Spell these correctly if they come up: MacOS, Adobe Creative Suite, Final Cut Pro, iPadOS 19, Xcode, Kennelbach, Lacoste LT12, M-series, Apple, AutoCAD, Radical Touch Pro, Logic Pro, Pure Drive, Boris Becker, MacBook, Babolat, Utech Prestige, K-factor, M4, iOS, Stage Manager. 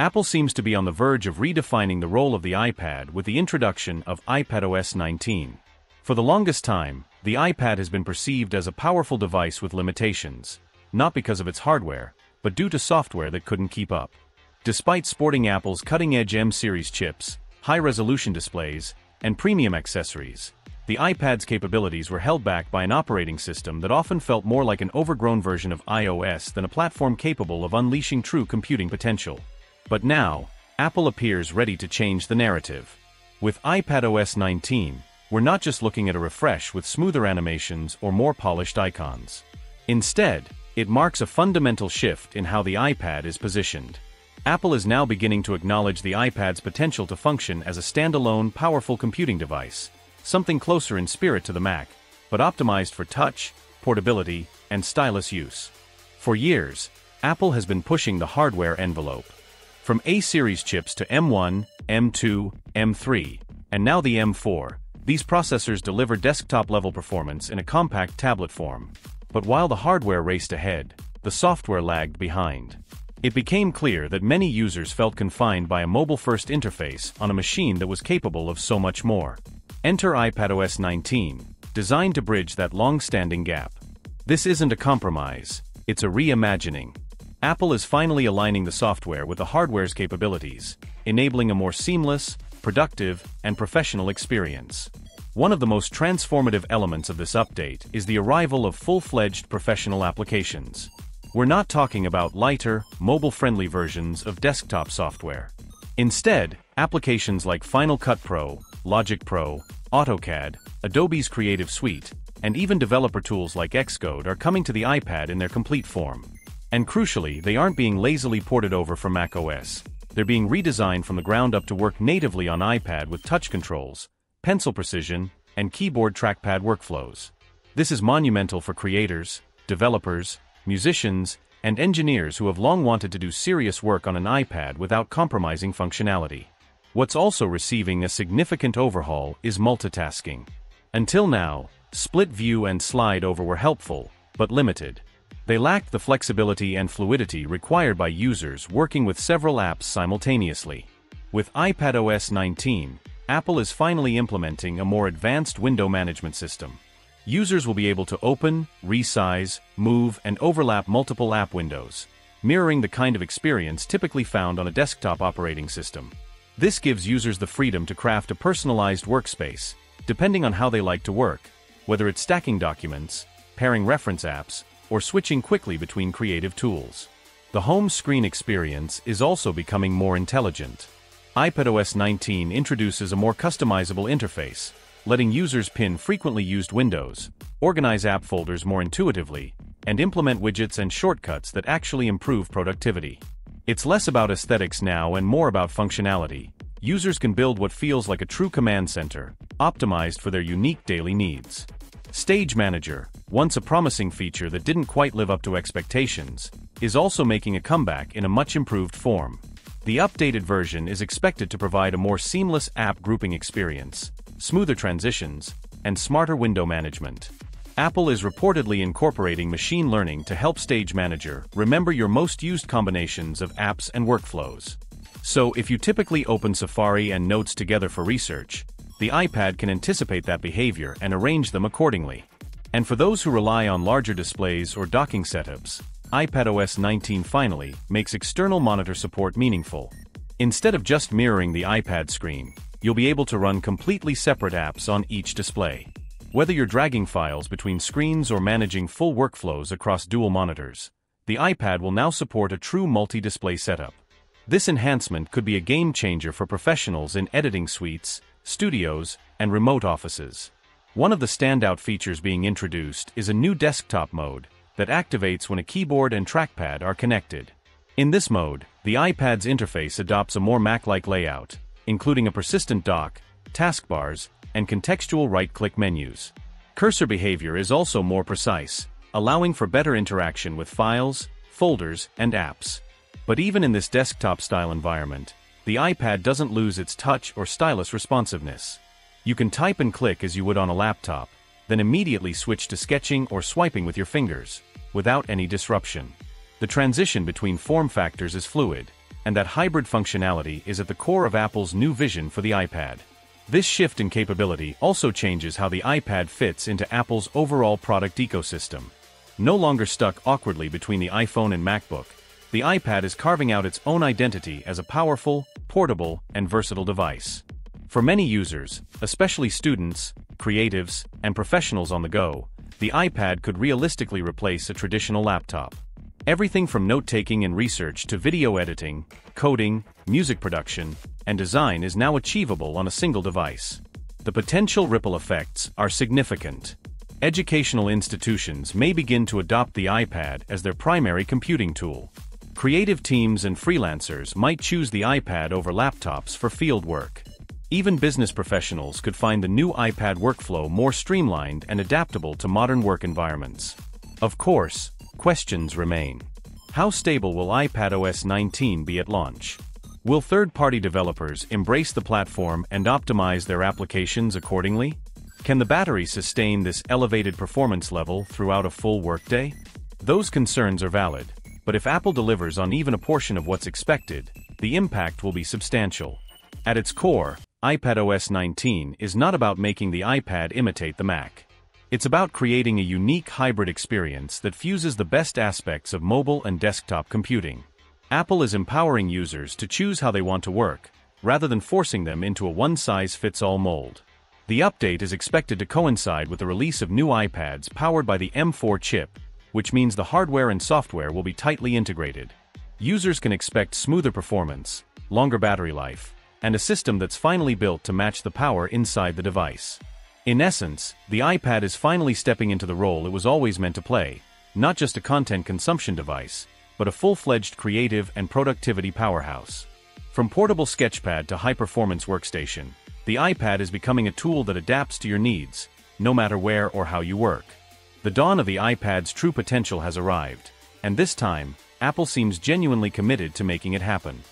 Apple seems to be on the verge of redefining the role of the iPad with the introduction of iPadOS 19. For the longest time, the iPad has been perceived as a powerful device with limitations, not because of its hardware, but due to software that couldn't keep up. Despite sporting Apple's cutting-edge M-series chips, high-resolution displays, and premium accessories, the iPad's capabilities were held back by an operating system that often felt more like an overgrown version of iOS than a platform capable of unleashing true computing potential. But now, Apple appears ready to change the narrative. With iPadOS 19, we're not just looking at a refresh with smoother animations or more polished icons. Instead, it marks a fundamental shift in how the iPad is positioned. Apple is now beginning to acknowledge the iPad's potential to function as a standalone, powerful computing device, something closer in spirit to the Mac, but optimized for touch, portability, and stylus use. For years, Apple has been pushing the hardware envelope. From A-series chips to M1, M2, M3, and now the M4, these processors deliver desktop-level performance in a compact tablet form. But while the hardware raced ahead, the software lagged behind. It became clear that many users felt confined by a mobile-first interface on a machine that was capable of so much more. Enter iPadOS 19, designed to bridge that long-standing gap. This isn't a compromise, it's a reimagining. Apple is finally aligning the software with the hardware's capabilities, enabling a more seamless, productive, and professional experience. One of the most transformative elements of this update is the arrival of full-fledged professional applications. We're not talking about lighter, mobile-friendly versions of desktop software. Instead, applications like Final Cut Pro, Logic Pro, AutoCAD, Adobe's Creative Suite, and even developer tools like Xcode are coming to the iPad in their complete form. And crucially, they aren't being lazily ported over from macOS. They're being redesigned from the ground up to work natively on iPad with touch controls, pencil precision, and keyboard trackpad workflows. This is monumental for creators, developers, musicians, and engineers who have long wanted to do serious work on an iPad without compromising functionality. What's also receiving a significant overhaul is multitasking. Until now, split view and slide over were helpful, but limited. They lacked the flexibility and fluidity required by users working with several apps simultaneously. With iPadOS 19, Apple is finally implementing a more advanced window management system. Users will be able to open, resize, move, and overlap multiple app windows, mirroring the kind of experience typically found on a desktop operating system. This gives users the freedom to craft a personalized workspace, depending on how they like to work, whether it's stacking documents, pairing reference apps, or switching quickly between creative tools. The home screen experience is also becoming more intelligent. iPadOS 19 introduces a more customizable interface, letting users pin frequently used windows, organize app folders more intuitively, and implement widgets and shortcuts that actually improve productivity. It's less about aesthetics now and more about functionality. Users can build what feels like a true command center, optimized for their unique daily needs. Stage Manager, once a promising feature that didn't quite live up to expectations, is also making a comeback in a much improved form. The updated version is expected to provide a more seamless app grouping experience, smoother transitions, and smarter window management. Apple is reportedly incorporating machine learning to help Stage Manager remember your most used combinations of apps and workflows. So if you typically open Safari and Notes together for research, the iPad can anticipate that behavior and arrange them accordingly. And for those who rely on larger displays or docking setups, iPadOS 19 finally makes external monitor support meaningful. Instead of just mirroring the iPad screen, you'll be able to run completely separate apps on each display. Whether you're dragging files between screens or managing full workflows across dual monitors, the iPad will now support a true multi-display setup. This enhancement could be a game-changer for professionals in editing suites, studios, and remote offices. One of the standout features being introduced is a new desktop mode that activates when a keyboard and trackpad are connected. In this mode, the iPad's interface adopts a more Mac-like layout, including a persistent dock, taskbars, and contextual right-click menus. Cursor behavior is also more precise, allowing for better interaction with files, folders, and apps. But even in this desktop-style environment, the iPad doesn't lose its touch or stylus responsiveness. You can type and click as you would on a laptop, then immediately switch to sketching or swiping with your fingers, without any disruption. The transition between form factors is fluid, and that hybrid functionality is at the core of Apple's new vision for the iPad. This shift in capability also changes how the iPad fits into Apple's overall product ecosystem. No longer stuck awkwardly between the iPhone and MacBook, the iPad is carving out its own identity as a powerful, portable, and versatile device. For many users, especially students, creatives, and professionals on the go, the iPad could realistically replace a traditional laptop. Everything from note-taking and research to video editing, coding, music production, and design is now achievable on a single device. The potential ripple effects are significant. Educational institutions may begin to adopt the iPad as their primary computing tool. Creative teams and freelancers might choose the iPad over laptops for field work. Even business professionals could find the new iPad workflow more streamlined and adaptable to modern work environments. Of course, questions remain. How stable will iPadOS 19 be at launch? Will third-party developers embrace the platform and optimize their applications accordingly? Can the battery sustain this elevated performance level throughout a full workday? Those concerns are valid, but if Apple delivers on even a portion of what's expected, the impact will be substantial. At its core, iPadOS 19 is not about making the iPad imitate the Mac. It's about creating a unique hybrid experience that fuses the best aspects of mobile and desktop computing. Apple is empowering users to choose how they want to work, rather than forcing them into a one-size-fits-all mold. The update is expected to coincide with the release of new iPads powered by the M4 chip, which means the hardware and software will be tightly integrated. Users can expect smoother performance, longer battery life, and a system that's finally built to match the power inside the device. In essence, the iPad is finally stepping into the role it was always meant to play, not just a content consumption device, but a full-fledged creative and productivity powerhouse. From portable sketchpad to high-performance workstation, the iPad is becoming a tool that adapts to your needs, no matter where or how you work. The dawn of the iPad's true potential has arrived, and this time, Apple seems genuinely committed to making it happen.